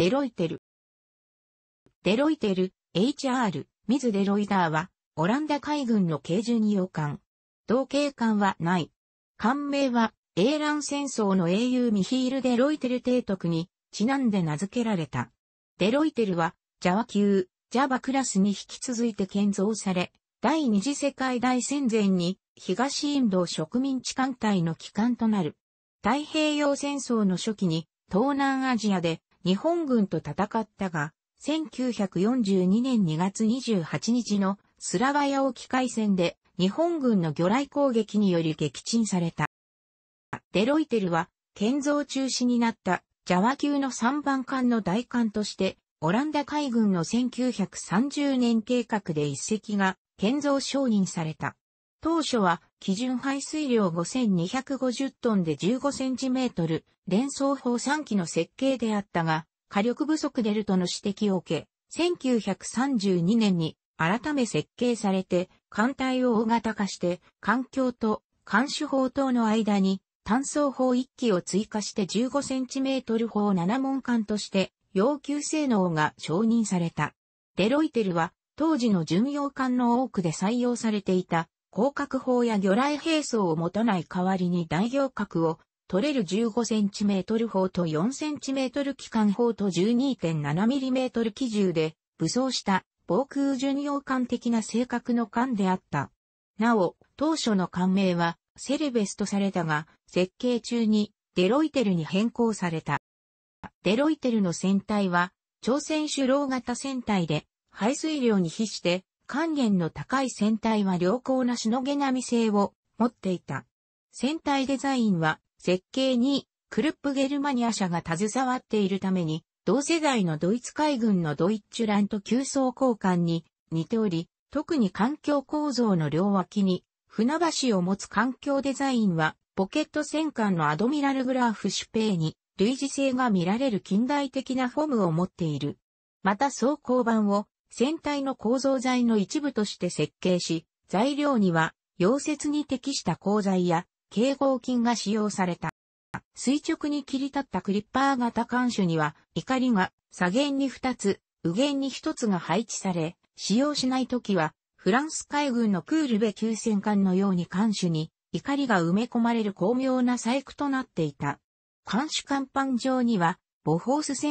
デロイテル。デロイテル、HR、ミズ・デロイダーは、オランダ海軍の軽巡洋艦。同型艦はない。艦名は、英蘭戦争の英雄ミヒール・デロイテル提督に、ちなんで名付けられた。デロイテルは、ジャワ級、ジャバクラスに引き続いて建造され、第二次世界大戦前に、東インド植民地艦隊の旗艦となる。太平洋戦争の初期に、東南アジアで日本軍と戦ったが、1942年2月28日のスラバヤ沖海戦で日本軍の魚雷攻撃により撃沈された。デロイテルは建造中止になったジャワ級の3番艦の代艦としてオランダ海軍の1930年計画で1隻が建造承認された。当初は基準排水量5250トンで15センチメートル、連装砲3機の設計であったが、火力不足であるとの指摘を受け、1932年に改め設計されて、艦隊を大型化して、艦橋と艦首砲塔の間に単装砲1機を追加して15センチメートル砲7門艦として、要求性能が承認された。デロイテルは当時の巡洋艦の多くで採用されていた。広角砲や魚雷兵装を持たない代わりに大行角を取れる 15cm 砲と 4cm 機関砲と 12.7mm 機銃で武装した防空巡洋艦的な性格の艦であった。なお、当初の艦名はセルベスとされたが、設計中にデロイテルに変更された。デロイテルの船体は朝鮮主浪型船体で排水量に比して還元の高い船体は良好なしのげなみ性を持っていた。船体デザインは設計にクルップゲルマニア社が携わっているために同世代のドイツ海軍のドイッチュラント9艘鋼艦に似ており、特に艦橋構造の両脇に船橋を持つ艦橋デザインはポケット戦艦のアドミラルグラーフシュペーに類似性が見られる近代的なフォームを持っている。また装甲板を船体の構造材の一部として設計し、材料には、溶接に適した鋼材や、軽合金が使用された。垂直に切り立ったクリッパー型艦首には、錨が左舷に2つ、右舷に1つが配置され、使用しないときは、フランス海軍のクールベ級戦艦のように艦首に、錨が埋め込まれる巧妙な細工となっていた。艦首甲板上には、ボフォース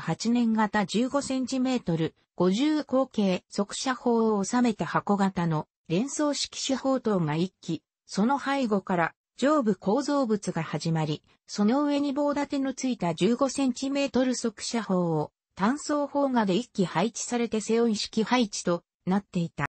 1938年型 15cm、50口径速射砲を収めた箱型の連装式主砲塔が1機、その背後から上部構造物が始まり、その上に棒立てのついた 15cm 速射砲を単装砲がで1機配置されて背負い式配置となっていた。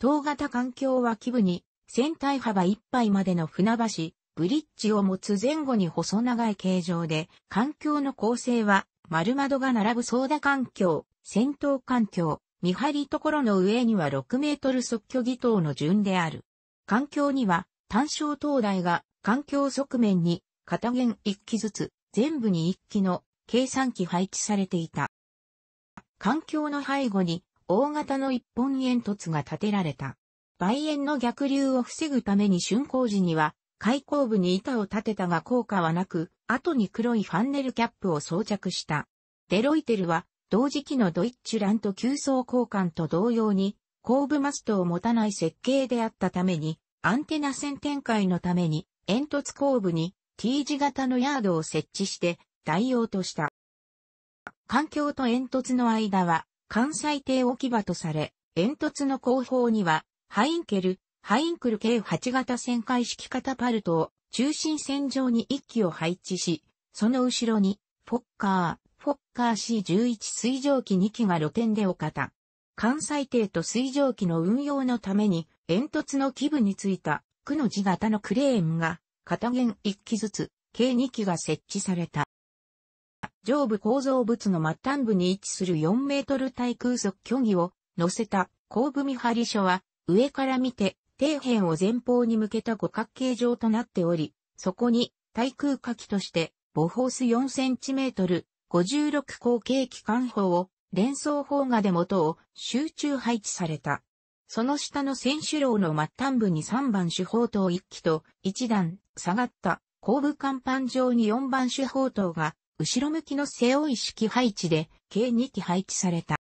塔型艦橋脇部に船体幅1杯までの船橋、ブリッジを持つ前後に細長い形状で、艦橋の構成は、丸窓が並ぶ操舵艦橋、先頭艦橋、見張り所の上には6メートル測距儀塔の順である。艦橋には、単小灯台が、艦橋側面に、片舷1機ずつ、全部に1機の、計3機配置されていた。艦橋の背後に、大型の一本煙突が建てられた。売煙の逆流を防ぐために竣工時には、開口部に板を立てたが効果はなく、後に黒いファンネルキャップを装着した。デロイテルは、同時期のドイッチュラント9艘鋼艦と同様に、後部マストを持たない設計であったために、アンテナ線展開のために、煙突後部に T 字型のヤードを設置して、代用とした。艦橋と煙突の間は、艦載艇置き場とされ、煙突の後方には、ハインクル計8型旋回式カタパルトを中心線上に1機を配置し、その後ろにフォッカー C11 水上機2機が露天で置かれた。艦載艇と水上機の運用のために煙突の基部についた9の字型のクレーンが片舷1機ずつ計2機が設置された。上部構造物の末端部に位置する4メートル対空測距儀を乗せた後部見張り所は上から見て底辺を前方に向けた五角形状となっており、そこに対空火器として、ボフォース 4cm、56口径機関砲を連装砲がで元を集中配置された。その下の船首楼の末端部に3番主砲塔1機と、1段下がった後部甲板上に4番主砲塔が後ろ向きの背負い式配置で、計2機配置された。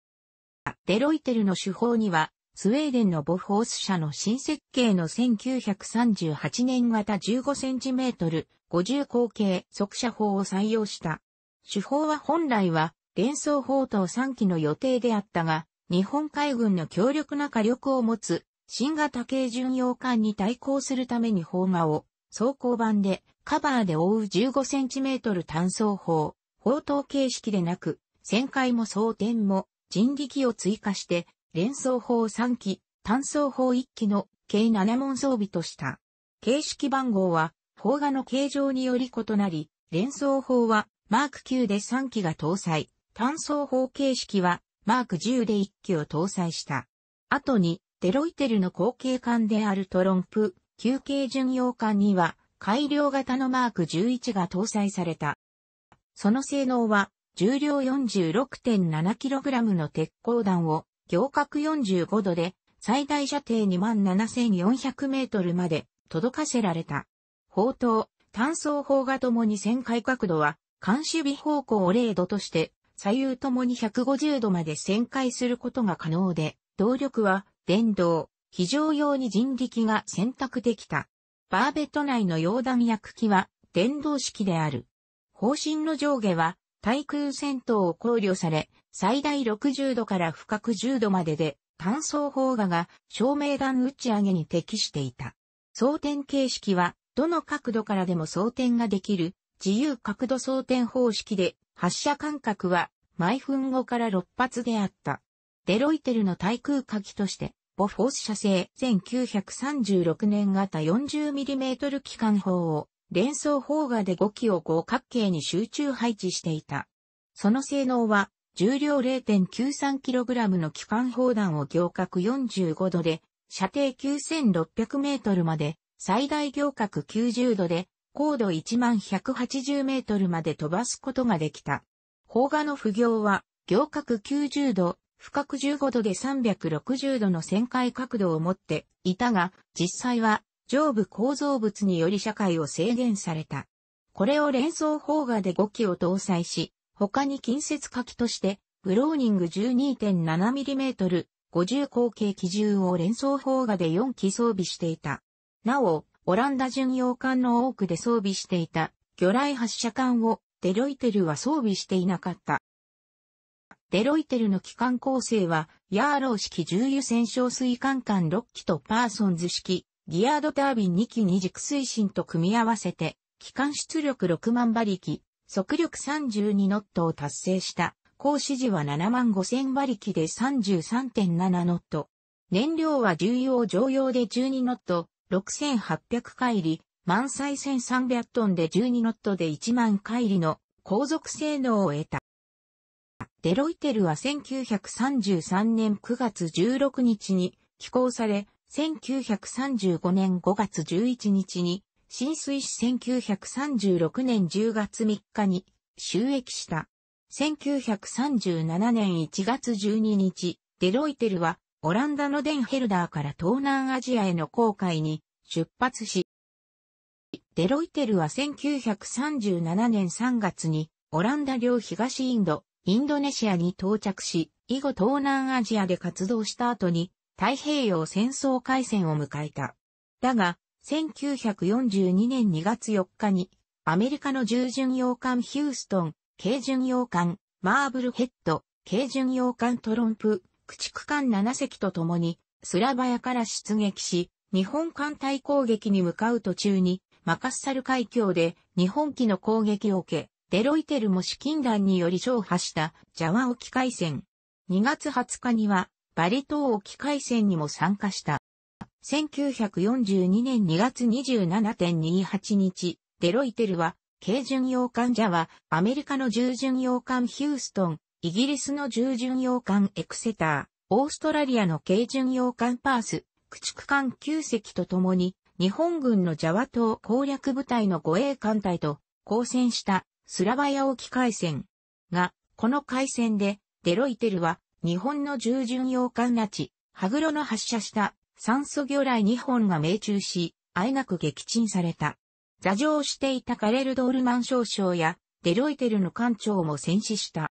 デロイテルの手法には、スウェーデンのボフォース社の新設計の1938年型 15cm、50口径速射砲を採用した。手法は本来は、連装砲塔3機の予定であったが、日本海軍の強力な火力を持つ、新型軽巡洋艦に対抗するために砲馬を、装甲板で、カバーで覆う 15cm 単装砲、砲塔形式でなく、旋回も装填も、人力を追加して、連装砲3機、単装砲1機の計7門装備とした。形式番号は、砲画の形状により異なり、連装砲はマーク9で3機が搭載、単装砲形式はマーク10で1機を搭載した。後に、デロイテルの後継艦であるトロンプ、9系巡洋艦には、改良型のマーク11が搭載された。その性能は、重量 46.7kg の鉄鋼弾を、仰角45度で最大射程 27,400 メートルまで届かせられた。砲塔、単装砲がともに旋回角度は艦首尾方向を0度として左右ともに150度まで旋回することが可能で、動力は電動、非常用に人力が選択できた。バーベット内の溶弾薬機は電動式である。砲身の上下は対空戦闘を考慮され、最大60度から深く10度までで、単装砲画が照明弾打ち上げに適していた。装填形式は、どの角度からでも装填ができる、自由角度装填方式で、発射間隔は、毎分5から6発であった。デロイテルの対空火器として、ボフォース社製1936年型 40mm 機関砲を、連装砲画で5機を合角形に集中配置していた。その性能は、重量 0.93kg の機関砲弾を仰角45度で、射程 9600 メートルまで、最大仰角90度で、高度 1180 メートルまで飛ばすことができた。砲画の俯仰は、仰角90度、深く15度で360度の旋回角度を持っていたが、実際は上部構造物により射界を制限された。これを連装砲画で5機を搭載し、他に近接火器として、ブローニング 12.7mm、50口径機銃を連装砲画で4機装備していた。なお、オランダ巡洋艦の多くで装備していた、魚雷発射管を、デロイテルは装備していなかった。デロイテルの機関構成は、ヤーロー式重油潜哨水管管6機とパーソンズ式、ギアードタービン2機に軸推進と組み合わせて、機関出力6万馬力。速力32ノットを達成した。降支時は75000馬力で 33.7 ノット。燃料は重油を常用で12ノット、6800海里、満載1300トンで12ノットで1万海里の航続性能を得た。デロイテルは1933年9月16日に起工され、1935年5月11日に、浸水し1936年10月3日に就役した。1937年1月12日、デロイテルはオランダのデンヘルダーから東南アジアへの航海に出発し、デロイテルは1937年3月にオランダ領東インド、インドネシアに到着し、以後東南アジアで活動した後に太平洋戦争開戦を迎えた。だが、1942年2月4日に、アメリカの重巡洋艦ヒューストン、軽巡洋艦、マーブルヘッド、軽巡洋艦トロンプ、駆逐艦7隻と共に、スラバヤから出撃し、日本艦隊攻撃に向かう途中に、マカッサル海峡で日本機の攻撃を受け、デロイテルも資金弾により勝破したジャワ沖海戦。2月20日には、バリ島沖海戦にも参加した。1942年2月 27.28 日、デロイテルは、軽巡洋艦ジャワ、アメリカの重巡洋艦ヒューストン、イギリスの重巡洋艦エクセター、オーストラリアの軽巡洋艦パース、駆逐艦9隻と共に、日本軍のジャワ島攻略部隊の護衛艦隊と交戦したスラバヤ沖海戦。が、この海戦で、デロイテルは、日本の重巡洋艦拉致、ハグロの発射した、酸素魚雷2本が命中し、あえなく撃沈された。座乗していたカレル・ドールマン少将や、デロイテルの館長も戦死した。